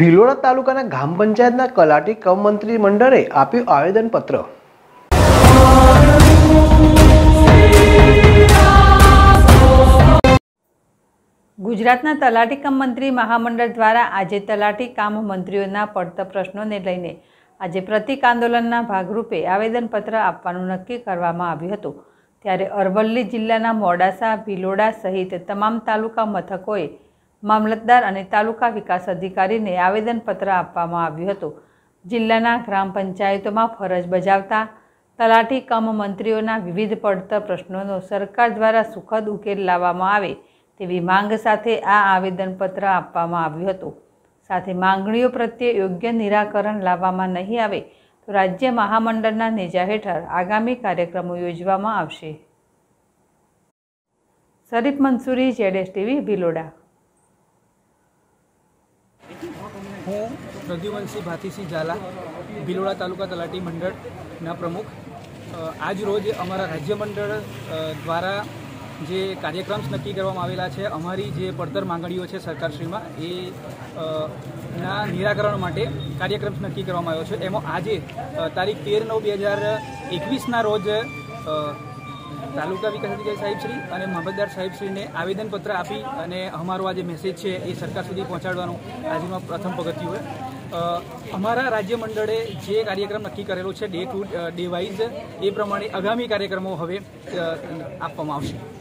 ભિલોડા તાલુકાના ગ્રામ પંચાયતના તલાટી કમ મંત્રી મંડળે આપ્યું આવેદનપત્ર। ગુજરાતના તલાટી કમ મંત્રી મહામંડળ દ્વારા આજે તલાટી કામ મંત્રીઓના પડતર પ્રશ્નોને લઈને આજે પ્રતિક આંદોલનના ભાગરૂપે આવેદનપત્ર આપવાનું નક્કી કરવામાં આવ્યું હતું। ત્યારે અરવલ્લી જિલ્લાના મોડાસા, ભિલોડા સહિત તમામ તાલુકા મથકોએ मामलतदार और तालुका विकास अधिकारी ने आवेदनपत्र आपवामां आव्युं हतुं। जिल्लाना ग्राम पंचायतों में फरज बजावता तलाटी कम मंत्रीओना विविध पड़तर प्रश्नों सरकार द्वारा सुखद उकेल लाववामां आवे तेवी मांग साथे आ आवेदनपत्र आपवामां आव्युं हतुं। साथे मांगणीओ प्रत्ये योग्य निराकरण लाववामां नहीं आवे तो राज्य महामंडळना नेजा हेठळ आगामी कार्यक्रमों योजवामां आवशे। शरीफ मंसूरी, ZSTV, भिलोड़ा। हूँ रघुवंशी भातीसिंह झाला, भिलोड़ा तालुका तलाटी मंडळना प्रमुख। आज रोज अमरा राज्य मंडल द्वारा जे कार्यक्रम नक्की करवामां आवेला छे, अमारी जे पड़तर मांगणीओ छे सरकारश्रीमां ए ना निराकरण माटे कार्यक्रम नक्की करवामां आव्यो छे। एमां आजे तारीख 13/9/2021 ना रोज तालुका विकास अधिकारी साहेबश्री और मामलतदार साहेबश्री ने आवेदनपत्र आपी अने अमारो आज मेसेज है ये सरकार सुधी पहोंचाडवानो आज में प्रथम पगथियुं है। अमारा राज्य मंडले जे कार्यक्रम नक्की करेलो छे डे टू डे वाइज ए प्रमाणे आगामी कार्यक्रमों हवे आपवामां आवशे।